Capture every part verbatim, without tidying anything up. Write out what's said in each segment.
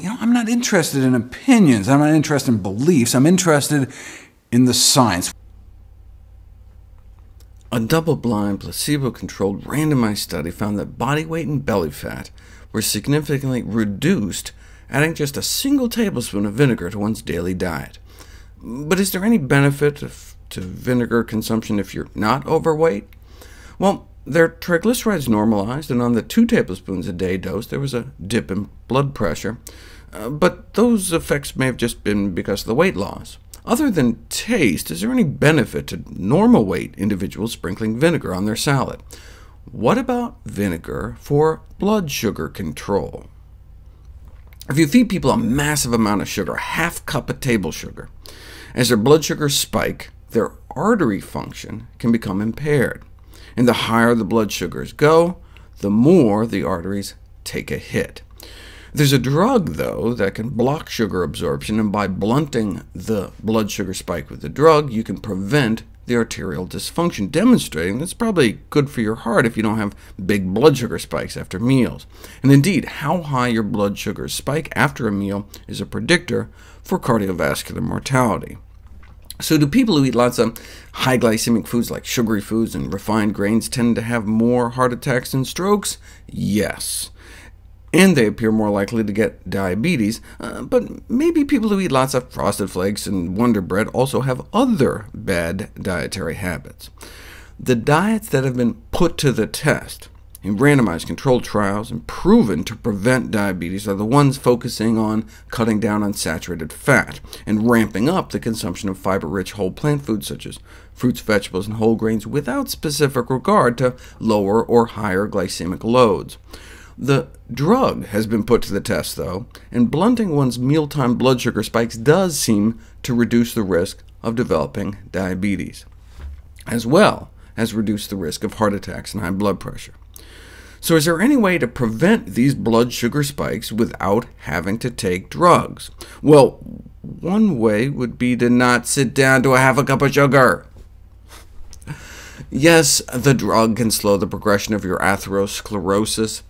you know, I'm not interested in opinions, I'm not interested in beliefs, I'm interested in the science. A double-blind, placebo-controlled, randomized study found that body weight and belly fat were significantly reduced adding just a single tablespoon of vinegar to one's daily diet. But is there any benefit of, to vinegar consumption if you're not overweight? Well, their triglycerides normalized, and on the two tablespoons a day dose there was a dip in blood pressure, uh, but those effects may have just been because of the weight loss. Other than taste, is there any benefit to normal weight individuals sprinkling vinegar on their salad? What about vinegar for blood sugar control? If you feed people a massive amount of sugar, a half cup of table sugar, as their blood sugars spike, their artery function can become impaired. And the higher the blood sugars go, the more the arteries take a hit. There's a drug, though, that can block sugar absorption, and by blunting the blood sugar spike with the drug, you can prevent the arterial dysfunction, demonstrating that's probably good for your heart if you don't have big blood sugar spikes after meals. And indeed, how high your blood sugar spike after a meal is a predictor for cardiovascular mortality. So do people who eat lots of high glycemic foods like sugary foods and refined grains tend to have more heart attacks and strokes? Yes. And they appear more likely to get diabetes, uh, but maybe people who eat lots of Frosted Flakes and Wonder Bread also have other bad dietary habits. The diets that have been put to the test in randomized controlled trials and proven to prevent diabetes are the ones focusing on cutting down on saturated fat and ramping up the consumption of fiber-rich whole plant foods such as fruits, vegetables, and whole grains without specific regard to lower or higher glycemic loads. The drug has been put to the test, though, and blunting one's mealtime blood sugar spikes does seem to reduce the risk of developing diabetes, as well as reduce the risk of heart attacks and high blood pressure. So is there any way to prevent these blood sugar spikes without having to take drugs? Well, one way would be to not sit down to a half a cup of sugar. Yes, the drug can slow the progression of your atherosclerosis.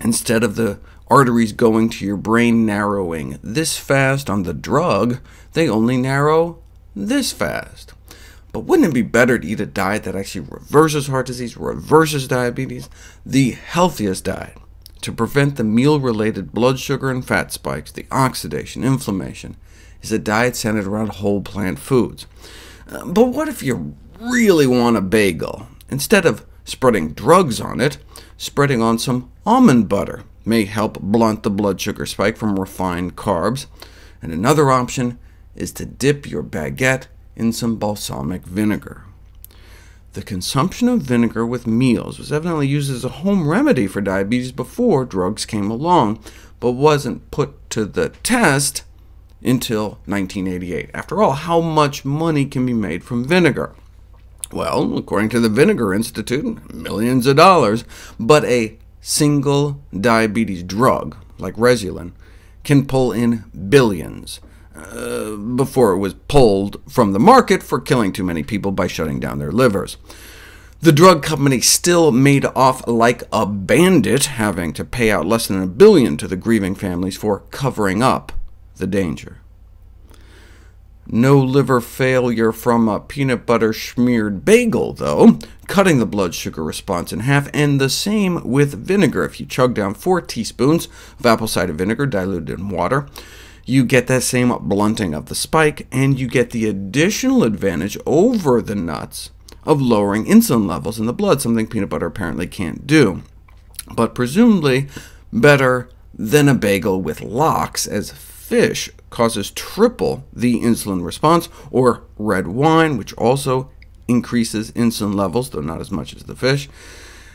Instead of the arteries going to your brain narrowing this fast on the drug, they only narrow this fast. But wouldn't it be better to eat a diet that actually reverses heart disease, reverses diabetes, the healthiest diet, to prevent the meal-related blood sugar and fat spikes, the oxidation, inflammation, is a diet centered around whole plant foods. But what if you really want a bagel? Instead of spreading drugs on it, spreading on some almond butter may help blunt the blood sugar spike from refined carbs. And another option is to dip your baguette in some balsamic vinegar. The consumption of vinegar with meals was evidently used as a home remedy for diabetes before drugs came along, but wasn't put to the test until nineteen eighty-eight. After all, how much money can be made from vinegar? Well, according to the Vinegar Institute, millions of dollars, but a single diabetes drug, like Rezulin, can pull in billions, uh, before it was pulled from the market for killing too many people by shutting down their livers. The drug company still made off like a bandit, having to pay out less than a billion to the grieving families for covering up the danger. No liver failure from a peanut butter-smeared bagel, though, cutting the blood sugar response in half, and the same with vinegar. If you chug down four teaspoons of apple cider vinegar diluted in water, you get that same blunting of the spike, and you get the additional advantage over the nuts of lowering insulin levels in the blood, something peanut butter apparently can't do, but presumably better than a bagel with lox, as fish causes triple the insulin response, or red wine, which also increases insulin levels, though not as much as the fish,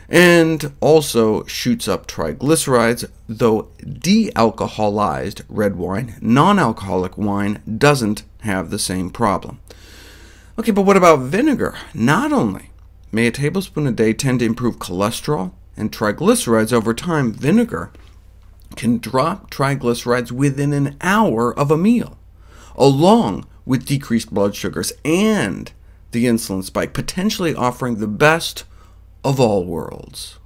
and also shoots up triglycerides, though de-alcoholized red wine, non-alcoholic wine, doesn't have the same problem. OK, but what about vinegar? Not only may a tablespoon a day tend to improve cholesterol and triglycerides over time, vinegar can drop triglycerides within an hour of a meal, along with decreased blood sugars and the insulin spike, potentially offering the best of all worlds.